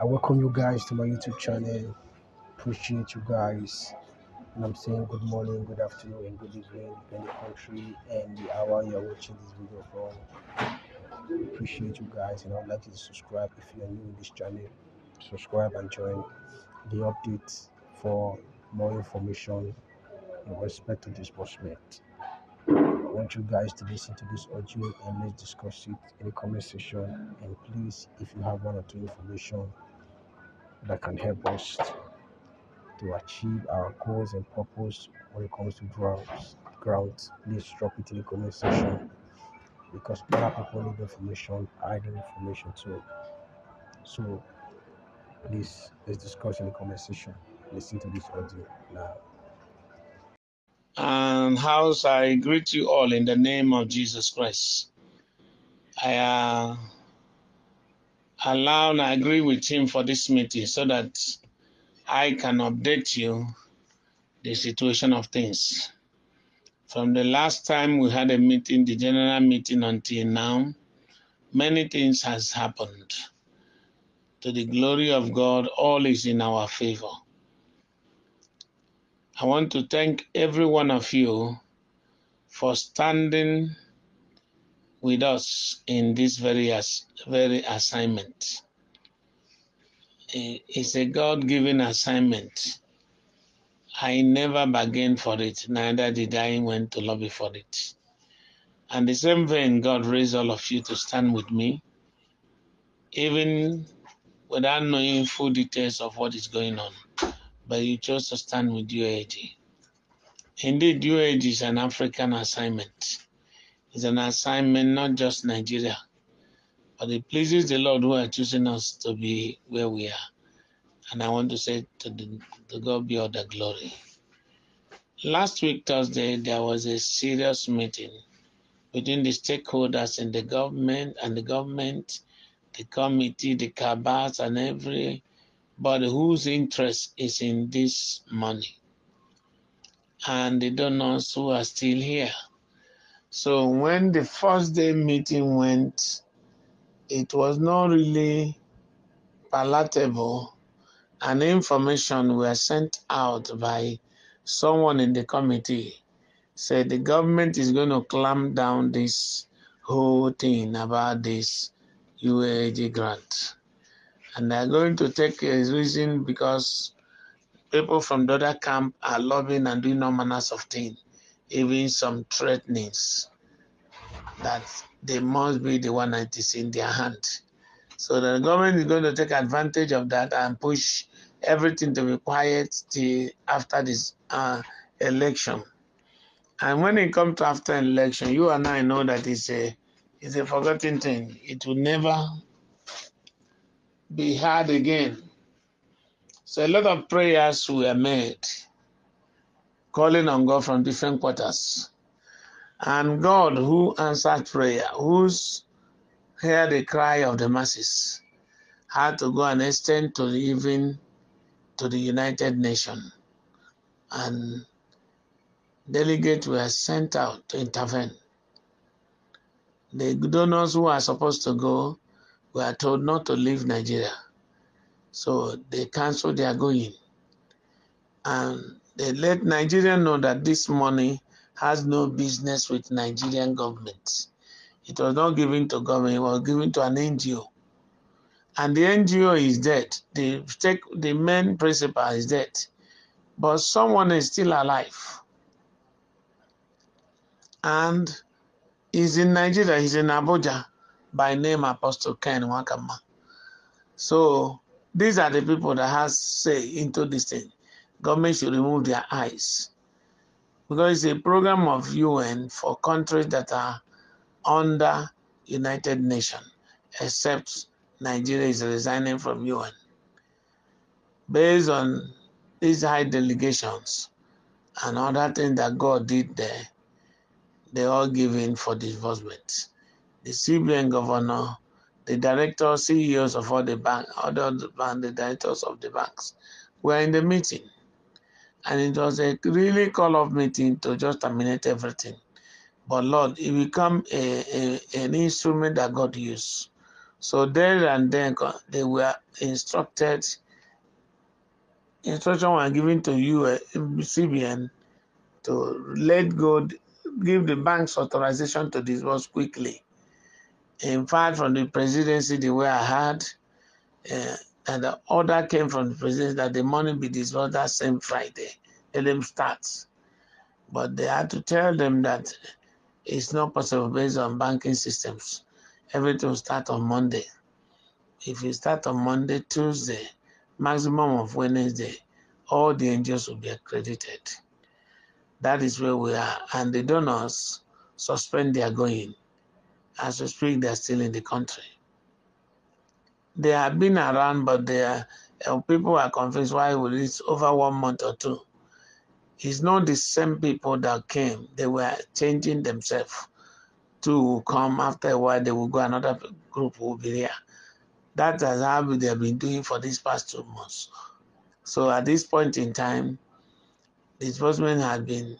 I welcome you guys to my YouTube channel. Appreciate you guys. And I'm saying good morning, good afternoon, and good evening, depending on the country and the hour you're watching this video from. Appreciate you guys, and I would like you to subscribe if you're new in this channel. Subscribe and join the updates for more information in respect to disbursement. I want you guys to listen to this audio and let's discuss it in the comment section. And please, if you have one or two information that can help us to achieve our goals and purpose when it comes to grounds, please drop it in the comment section, because other people need information, I need information too. So please, let's discuss in the comment section. Listen to this audio now. And house, I greet you all in the name of Jesus Christ. I allow and I agree with him for this meeting so that I can update you the situation of things. From the last time we had a meeting, the general meeting, until now, many things has happened. To the glory of God, all is in our favor. I want to thank every one of you for standing with us in this very assignment. It's a God-given assignment. I never bargained for it, neither did I went to lobby for it. And the same vein, God raised all of you to stand with me, even without knowing full details of what is going on. But you chose to stand with UAG. Indeed, UAG is an African assignment. It's an assignment not just Nigeria. But it pleases the Lord who are choosing us to be where we are. And I want to say to God be all the glory. Last week, Thursday, there was a serious meeting between the stakeholders and the government, the committee, the cabals, and everybody whose interest is in this money. And the donors who are still here. So when the first day meeting went, it was not really palatable, and information were sent out by someone in the committee. Said the government is going to clamp down this whole thing about this UAG grant. And they're going to take a reason because people from the other camp are lobbying and doing all manners of things, even some threatenings that they must be the one that is in their hand. So the government is going to take advantage of that and push everything to be quiet till after this election. And when it comes to after election, you and I know that it's a forgotten thing. It will never be heard again. So a lot of prayers were made, calling on God from different quarters. And God, who answered prayer, who heard the cry of the masses, had to go and extend to even to the United Nations. And delegates were sent out to intervene. The donors who are supposed to go were told not to leave Nigeria. So they canceled their going. And they let Nigerians know that this money has no business with Nigerian government. It was not given to government, it was given to an NGO. And the NGO is dead. The main principal is dead. But someone is still alive. And he's in Nigeria, he's in Abuja, by name Apostle Ken Wakama. So these are the people that has say into this thing. Government should remove their eyes. Because it's a program of UN for countries that are under United Nations, except Nigeria is resigning from UN. Based on these high delegations and other things that God did there, they all give in for disbursement. The CBN governor, the directors, CEOs of all the banks, the directors of the banks were in the meeting. And it was a really call-off meeting to just terminate everything. But Lord, it became an instrument that God used So there and then they were instructed. Instruction was given to CBN to let go, give the banks authorization to disburse quickly. In fact, from the presidency, they were hard, and the order came from the presidency that the money be disbursed that same Friday. Let them start. But they had to tell them that it's not possible based on banking systems. Everything will start on Monday. If you start on Monday, Tuesday, maximum of Wednesday, all the angels will be accredited. That is where we are. And the donors suspend their going. As we speak, they are still in the country. They have been around, but people are confused why it's over 1 month or two. It's not the same people that came. They were changing themselves. Two will come, after a while they will go, another group will be there. That is how they have been doing for these past 2 months. So at this point in time, disbursement has been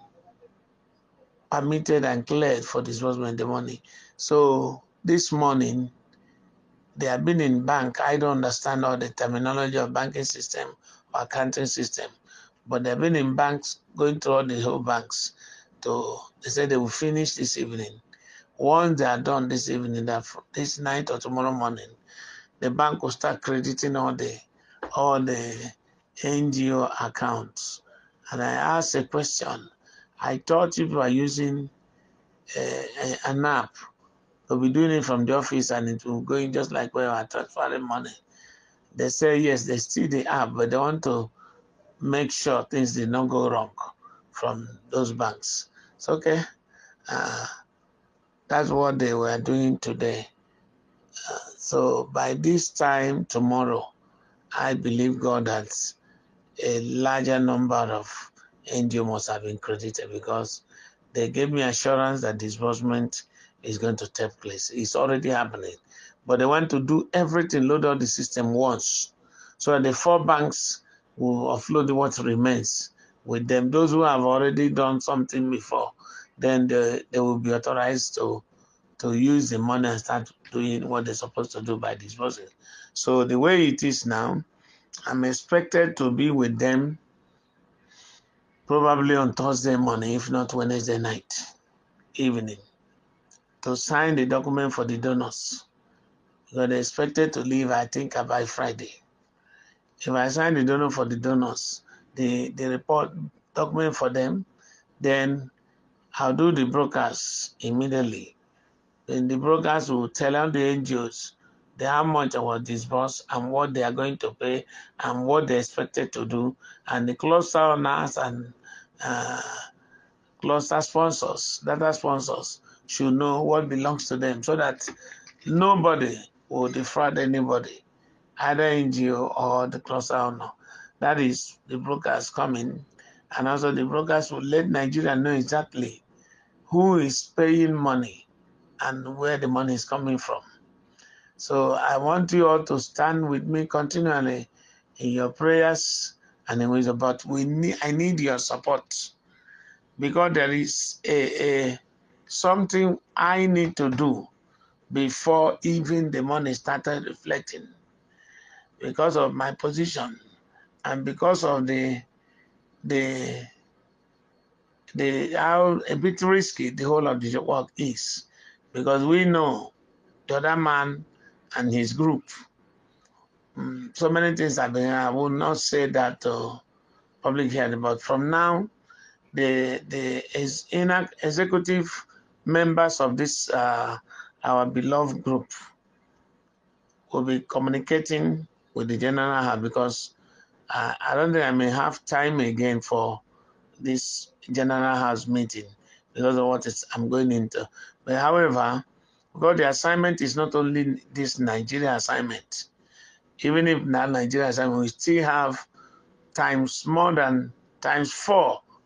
permitted and cleared for disbursement, the money. So this morning, they have been in bank. I don't understand all the terminology of banking system or accounting system, but they've been in banks, going through all the whole banks. So they said they will finish this evening. Once they are done this evening, this night or tomorrow morning, the bank will start crediting all the NGO accounts. And I asked a question. I thought if you are using an app, we'll be doing it from the office and it will go in just like where we are transferring money. They say, yes, they see the app, but they want to make sure things did not go wrong from those banks. It's okay. That's what they were doing today. So by this time tomorrow, I believe God that a larger number of NGOs must have been credited, because they gave me assurance that disbursement is going to take place. It's already happening. But they want to do everything, load out the system once. So that the four banks will offload what remains with them. Those who have already done something before, then they will be authorized to use the money and start doing what they're supposed to do by disbursement. So the way it is now, I'm expected to be with them probably on Thursday morning, if not Wednesday night, evening, to sign the document for the donors. Because they're expected to leave, I think, by Friday. If I sign the donor for the donors, the report document for them, then I'll do the broadcast immediately. Then the brokers will tell out the NGOs how much was disbursed and what they are going to pay and what they are expected to do. And the cluster owners and cluster sponsors, data sponsors, should know what belongs to them so that nobody will defraud anybody, either NGO or the cluster owner. That is the brokers coming. And also the brokers will let Nigeria know exactly who is paying money and where the money is coming from. So I want you all to stand with me continually in your prayers and in ways, but I need your support, because there is something I need to do before even the money started reflecting, because of my position and because of the how a bit risky the whole of the work is. Because we know the other man and his group. So many things have been. I will not say that to public hearing, but from now, the executive members of this our beloved group will be communicating with the general hub, because I don't think I may have time again for this general house meeting because of what I'm going into. But however, because the assignment is not only this Nigeria assignment, even if that Nigeria assignment, we still have times 4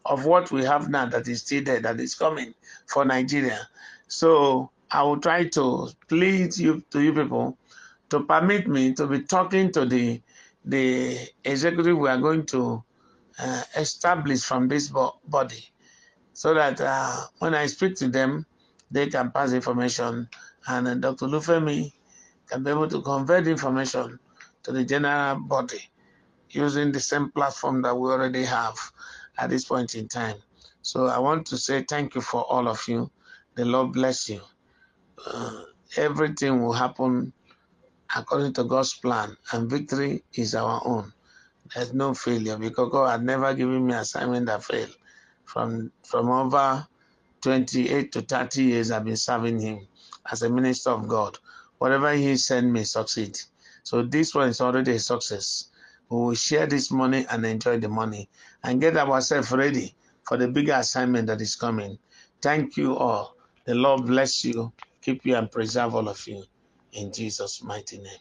of what we have now that is still there, that is coming for Nigeria. So I will try to plead to you people to permit me to be talking to the executive we are going to establish from this body, so that when I speak to them, they can pass information. And Dr. Lufemi can be able to convert information to the general body using the same platform that we already have at this point in time. So I want to say thank you for all of you. The Lord bless you. Everything will happen according to God's plan, and victory is our own. There's no failure, because God had never given me assignment that failed. From over 28 to 30 years, I've been serving him as a minister of God. Whatever he sent me, succeed. So this one is already a success. We will share this money and enjoy the money and get ourselves ready for the bigger assignment that is coming. Thank you all. The Lord bless you, keep you, and preserve all of you in Jesus' mighty name.